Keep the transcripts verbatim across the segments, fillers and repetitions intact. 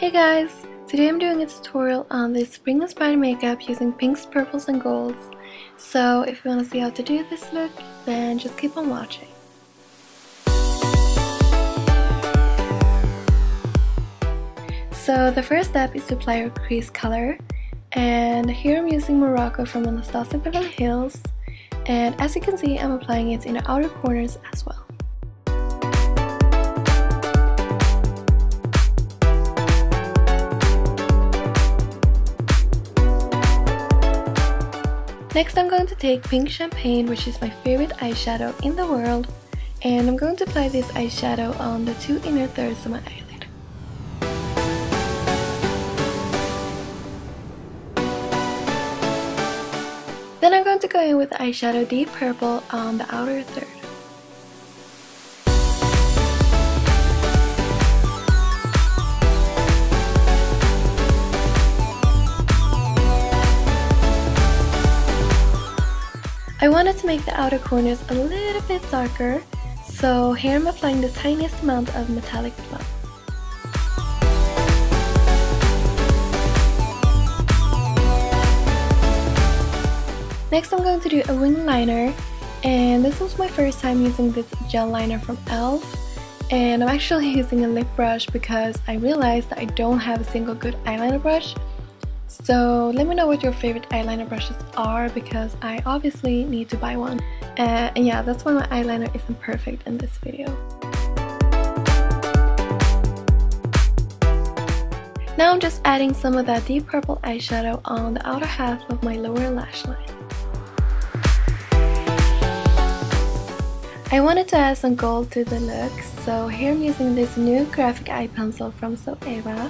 Hey guys! Today I'm doing a tutorial on this spring-inspired makeup using pinks, purples, and golds. So if you want to see how to do this look, then just keep on watching. So the first step is to apply your crease color. And here I'm using Morocco from Anastasia Beverly Hills. And as you can see, I'm applying it in the outer corners as well. Next I'm going to take Pink Champagne, which is my favorite eyeshadow in the world, and I'm going to apply this eyeshadow on the two inner thirds of my eyelid. Then I'm going to go in with the eyeshadow Deep Purple on the outer third. I wanted to make the outer corners a little bit darker, so here I'm applying the tiniest amount of Metallic Plum. Next I'm going to do a wing liner, and this was my first time using this gel liner from e l f and I'm actually using a lip brush because I realized that I don't have a single good eyeliner brush. So let me know what your favorite eyeliner brushes are, because I obviously need to buy one. Uh, and yeah, that's why my eyeliner isn't perfect in this video. Now I'm just adding some of that Deep Purple eyeshadow on the outer half of my lower lash line. I wanted to add some gold to the look, so here I'm using this new graphic eye pencil from Zoeva.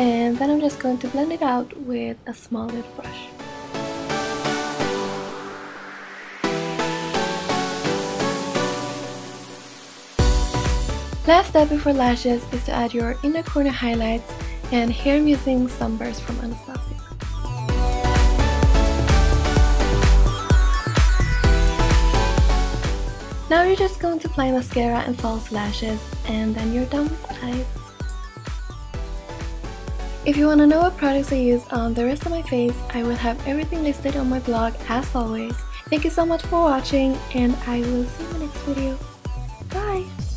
And then I'm just going to blend it out with a small lid brush. Last step before lashes is to add your inner corner highlights, and here I'm using Sunburst from Anastasia. Now you're just going to apply mascara and false lashes, and then you're done with the eyes. If you want to know what products I use on the rest of my face, I will have everything listed on my blog as always. Thank you so much for watching, and I will see you in my next video. Bye!